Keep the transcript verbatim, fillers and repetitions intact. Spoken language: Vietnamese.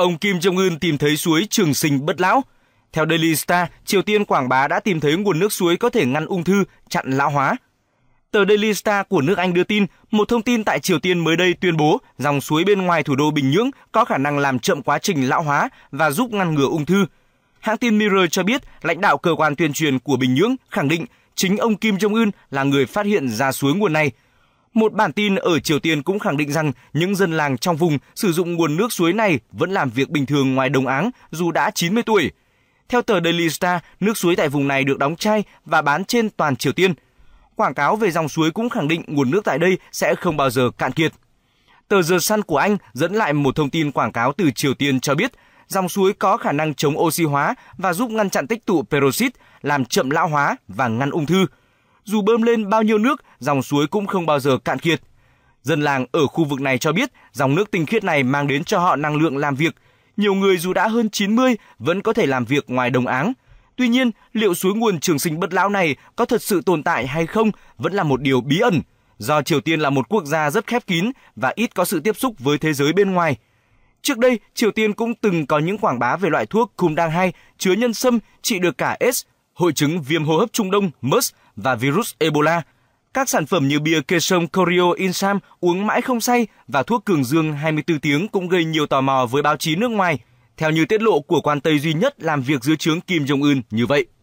Ông Kim Jong-un tìm thấy suối trường sinh bất lão. Theo Daily Star, Triều Tiên quảng bá đã tìm thấy nguồn nước suối có thể ngăn ung thư, chặn lão hóa. Tờ Daily Star của nước Anh đưa tin, một thông tin tại Triều Tiên mới đây tuyên bố dòng suối bên ngoài thủ đô Bình Nhưỡng có khả năng làm chậm quá trình lão hóa và giúp ngăn ngừa ung thư. Hãng tin Mirror cho biết, lãnh đạo cơ quan tuyên truyền của Bình Nhưỡng khẳng định chính ông Kim Jong-un là người phát hiện ra suối nguồn này. Một bản tin ở Triều Tiên cũng khẳng định rằng những dân làng trong vùng sử dụng nguồn nước suối này vẫn làm việc bình thường ngoài đồng áng dù đã chín mươi tuổi. Theo tờ Daily Star, nước suối tại vùng này được đóng chai và bán trên toàn Triều Tiên. Quảng cáo về dòng suối cũng khẳng định nguồn nước tại đây sẽ không bao giờ cạn kiệt. Tờ The Sun của Anh dẫn lại một thông tin quảng cáo từ Triều Tiên cho biết dòng suối có khả năng chống oxy hóa và giúp ngăn chặn tích tụ peroxide, làm chậm lão hóa và ngăn ung thư. Dù bơm lên bao nhiêu nước, dòng suối cũng không bao giờ cạn kiệt. Dân làng ở khu vực này cho biết dòng nước tinh khiết này mang đến cho họ năng lượng làm việc. Nhiều người dù đã hơn chín mươi vẫn có thể làm việc ngoài đồng áng. Tuy nhiên, liệu suối nguồn trường sinh bất lão này có thật sự tồn tại hay không vẫn là một điều bí ẩn, do Triều Tiên là một quốc gia rất khép kín và ít có sự tiếp xúc với thế giới bên ngoài. Trước đây, Triều Tiên cũng từng có những quảng bá về loại thuốc Kumdang hai chứa nhân sâm trị được cả AIDS, hội chứng viêm hô hấp Trung Đông MERS và virus Ebola. Các sản phẩm như bia Kesong Koryo Insam uống mãi không say và thuốc cường dương hai mươi tư tiếng cũng gây nhiều tò mò với báo chí nước ngoài, theo như tiết lộ của quan Tây duy nhất làm việc dưới trướng Kim Jong-un như vậy.